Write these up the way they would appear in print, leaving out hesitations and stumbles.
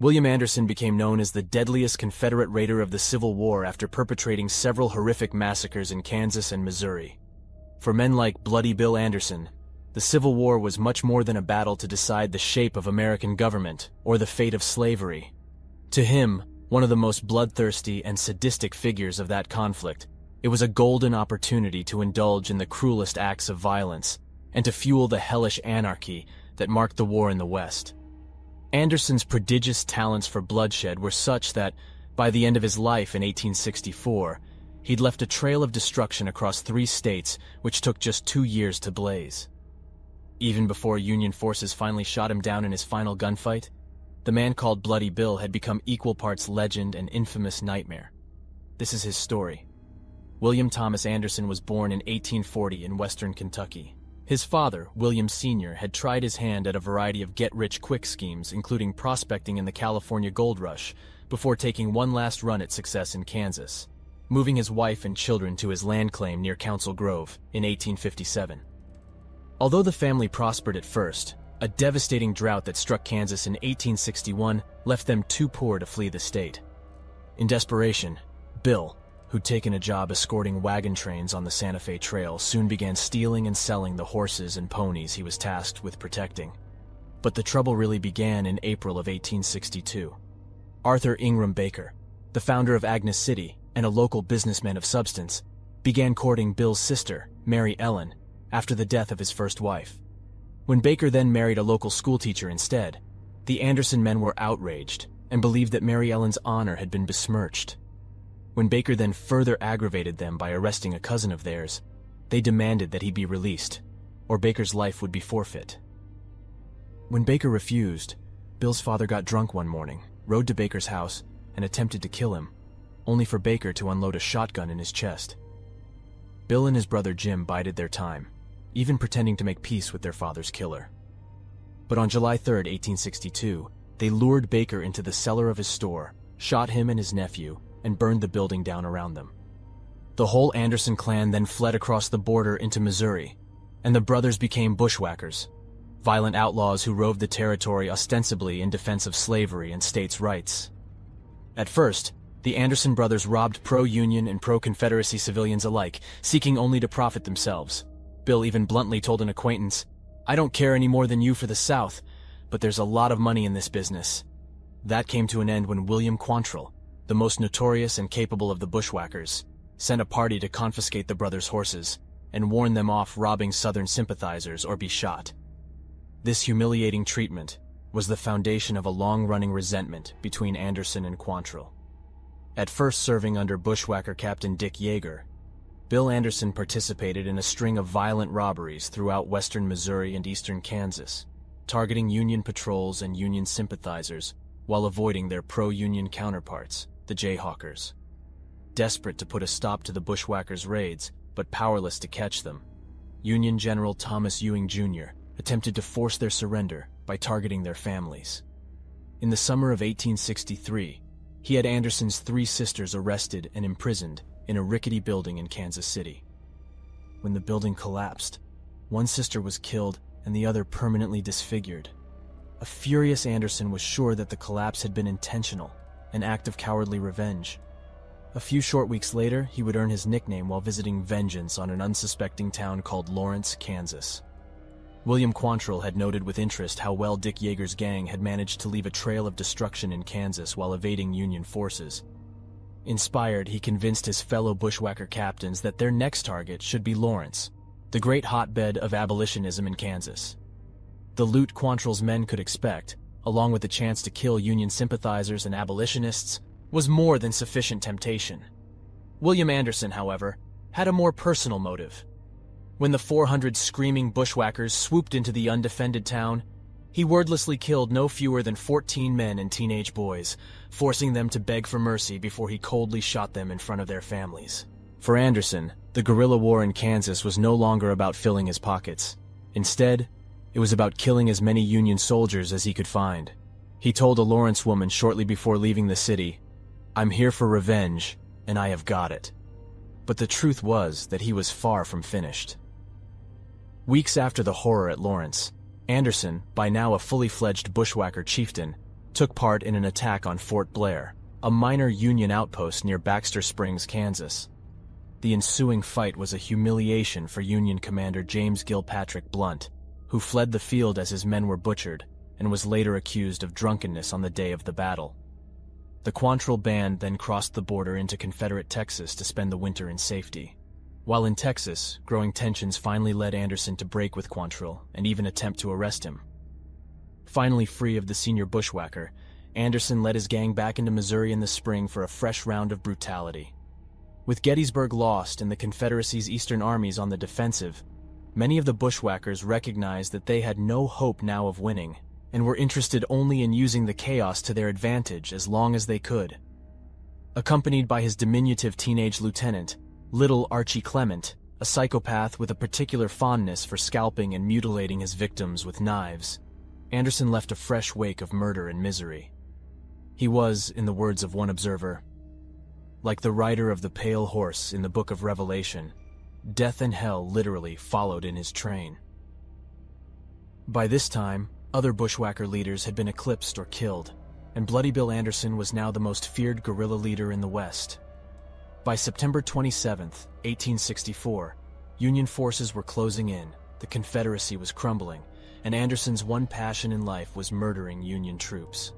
William Anderson became known as the deadliest Confederate raider of the Civil War after perpetrating several horrific massacres in Kansas and Missouri. For men like Bloody Bill Anderson, the Civil War was much more than a battle to decide the shape of American government or the fate of slavery. To him, one of the most bloodthirsty and sadistic figures of that conflict, it was a golden opportunity to indulge in the cruelest acts of violence and to fuel the hellish anarchy that marked the war in the West. Anderson's prodigious talents for bloodshed were such that, by the end of his life in 1864, he'd left a trail of destruction across 3 states, which took just 2 years to blaze. Even before Union forces finally shot him down in his final gunfight, the man called Bloody Bill had become equal parts legend and infamous nightmare. This is his story. William Thomas Anderson was born in 1840 in western Kentucky. His father, William Sr., had tried his hand at a variety of get-rich-quick schemes, including prospecting in the California gold rush, before taking one last run at success in Kansas, moving his wife and children to his land claim near Council Grove in 1857. Although the family prospered at first, a devastating drought that struck Kansas in 1861 left them too poor to flee the state. In desperation, Bill, who'd taken a job escorting wagon trains on the Santa Fe Trail, soon began stealing and selling the horses and ponies he was tasked with protecting. But the trouble really began in April of 1862. Arthur Ingram Baker, the founder of Agnes City and a local businessman of substance, began courting Bill's sister, Mary Ellen, after the death of his first wife. When Baker then married a local schoolteacher instead, the Anderson men were outraged and believed that Mary Ellen's honor had been besmirched. When Baker then further aggravated them by arresting a cousin of theirs, they demanded that he be released, or Baker's life would be forfeit. When Baker refused, Bill's father got drunk one morning, rode to Baker's house, and attempted to kill him, only for Baker to unload a shotgun in his chest. Bill and his brother Jim bided their time, even pretending to make peace with their father's killer. But on July 3, 1862, they lured Baker into the cellar of his store, shot him and his nephew, and burned the building down around them. The whole Anderson clan then fled across the border into Missouri, and the brothers became bushwhackers, violent outlaws who roved the territory ostensibly in defense of slavery and states' rights. At first, the Anderson brothers robbed pro-Union and pro-Confederacy civilians alike, seeking only to profit themselves. Bill even bluntly told an acquaintance, "I don't care any more than you for the South, but there's a lot of money in this business." That came to an end when William Quantrill, the most notorious and capable of the bushwhackers, sent a party to confiscate the brothers' horses and warn them off robbing Southern sympathizers or be shot. This humiliating treatment was the foundation of a long-running resentment between Anderson and Quantrill. At first serving under bushwhacker Captain Dick Yeager, Bill Anderson participated in a string of violent robberies throughout western Missouri and eastern Kansas, targeting Union patrols and Union sympathizers while avoiding their pro-Union counterparts, the Jayhawkers. Desperate to put a stop to the bushwhackers' raids, but powerless to catch them, Union General Thomas Ewing Jr. attempted to force their surrender by targeting their families. In the summer of 1863, he had Anderson's 3 sisters arrested and imprisoned in a rickety building in Kansas City. When the building collapsed, one sister was killed and the other permanently disfigured. A furious Anderson was sure that the collapse had been intentional, an act of cowardly revenge. A few short weeks later, he would earn his nickname while visiting vengeance on an unsuspecting town called Lawrence, Kansas. William Quantrill had noted with interest how well Dick Yeager's gang had managed to leave a trail of destruction in Kansas while evading Union forces. Inspired, he convinced his fellow bushwhacker captains that their next target should be Lawrence, the great hotbed of abolitionism in Kansas. The loot Quantrill's men could expect, along with the chance to kill Union sympathizers and abolitionists, was more than sufficient temptation. William Anderson, however, had a more personal motive. When the 400 screaming bushwhackers swooped into the undefended town, he wordlessly killed no fewer than 14 men and teenage boys, forcing them to beg for mercy before he coldly shot them in front of their families. For Anderson, the guerrilla war in Kansas was no longer about filling his pockets. Instead, it was about killing as many Union soldiers as he could find. He told a Lawrence woman shortly before leaving the city, "I'm here for revenge, and I have got it." But the truth was that he was far from finished. Weeks after the horror at Lawrence, Anderson, by now a fully fledged bushwhacker chieftain, took part in an attack on Fort Blair, a minor Union outpost near Baxter Springs, Kansas. The ensuing fight was a humiliation for Union commander James Gilpatrick Blunt, who fled the field as his men were butchered and was later accused of drunkenness on the day of the battle. The Quantrill band then crossed the border into Confederate Texas to spend the winter in safety. While in Texas, growing tensions finally led Anderson to break with Quantrill and even attempt to arrest him. Finally free of the senior bushwhacker, Anderson led his gang back into Missouri in the spring for a fresh round of brutality. With Gettysburg lost and the Confederacy's eastern armies on the defensive, many of the bushwhackers recognized that they had no hope now of winning, and were interested only in using the chaos to their advantage as long as they could. Accompanied by his diminutive teenage lieutenant, little Archie Clement, a psychopath with a particular fondness for scalping and mutilating his victims with knives, Anderson left a fresh wake of murder and misery. He was, in the words of one observer, like the rider of the pale horse in the Book of Revelation, death and hell literally followed in his train. By this time, other bushwhacker leaders had been eclipsed or killed, and Bloody Bill Anderson was now the most feared guerrilla leader in the West. By September 27, 1864, Union forces were closing in, the Confederacy was crumbling, and Anderson's one passion in life was murdering Union troops.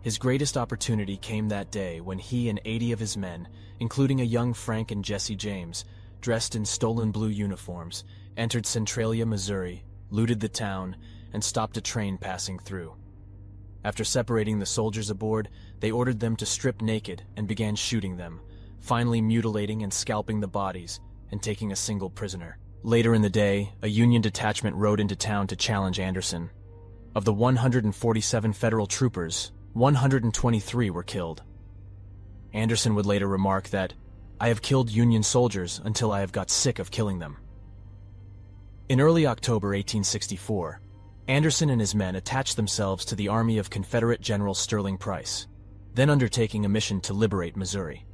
His greatest opportunity came that day when he and 80 of his men, including a young Frank and Jesse James, dressed in stolen blue uniforms, entered Centralia, Missouri, looted the town, and stopped a train passing through. After separating the soldiers aboard, they ordered them to strip naked and began shooting them, finally mutilating and scalping the bodies and taking a single prisoner. Later in the day, a Union detachment rode into town to challenge Anderson. Of the 147 Federal troopers, 123 were killed. Anderson would later remark that, "I have killed Union soldiers until I have got sick of killing them." In early October 1864, Anderson and his men attached themselves to the army of Confederate General Sterling Price, then undertaking a mission to liberate Missouri.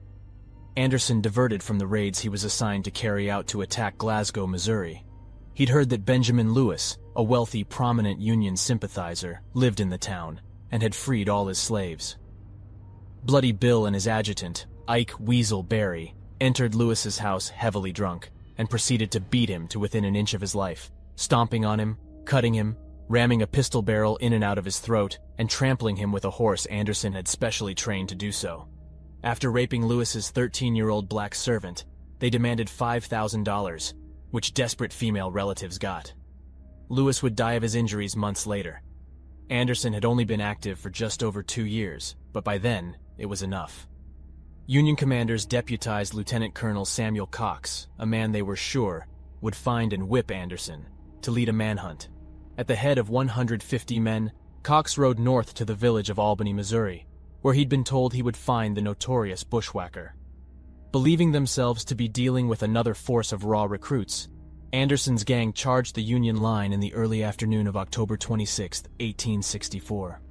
Anderson diverted from the raids he was assigned to carry out to attack Glasgow, Missouri. He'd heard that Benjamin Lewis, a wealthy, prominent Union sympathizer, lived in the town and had freed all his slaves. Bloody Bill and his adjutant, Ike Weaselberry, entered Lewis's house heavily drunk and proceeded to beat him to within an inch of his life, stomping on him, cutting him, ramming a pistol barrel in and out of his throat, and trampling him with a horse Anderson had specially trained to do so. After raping Lewis's 13-year-old black servant, they demanded $5,000, which desperate female relatives got. Lewis would die of his injuries months later. Anderson had only been active for just over 2 years, but by then, it was enough. Union commanders deputized Lieutenant Colonel Samuel Cox, a man they were sure would find and whip Anderson, to lead a manhunt. At the head of 150 men, Cox rode north to the village of Albany, Missouri, where he'd been told he would find the notorious bushwhacker. Believing themselves to be dealing with another force of raw recruits, Anderson's gang charged the Union line in the early afternoon of October 26, 1864.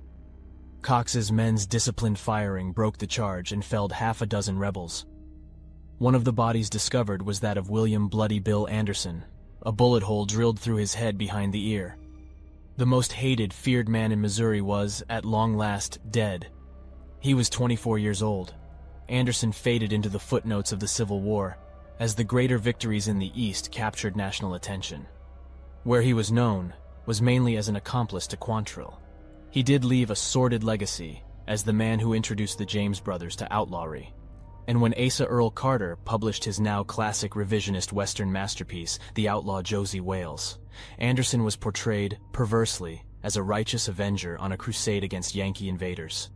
Cox's men's disciplined firing broke the charge and felled half a dozen rebels. One of the bodies discovered was that of William "Bloody Bill" Anderson, a bullet hole drilled through his head behind the ear. The most hated, feared man in Missouri was, at long last, dead. He was 24 years old. Anderson faded into the footnotes of the Civil War, as the greater victories in the East captured national attention. Where he was known was mainly as an accomplice to Quantrill. He did leave a sordid legacy as the man who introduced the James brothers to outlawry. And when Asa Earl Carter published his now classic revisionist Western masterpiece, The Outlaw Josie Wales, Anderson was portrayed, perversely, as a righteous avenger on a crusade against Yankee invaders.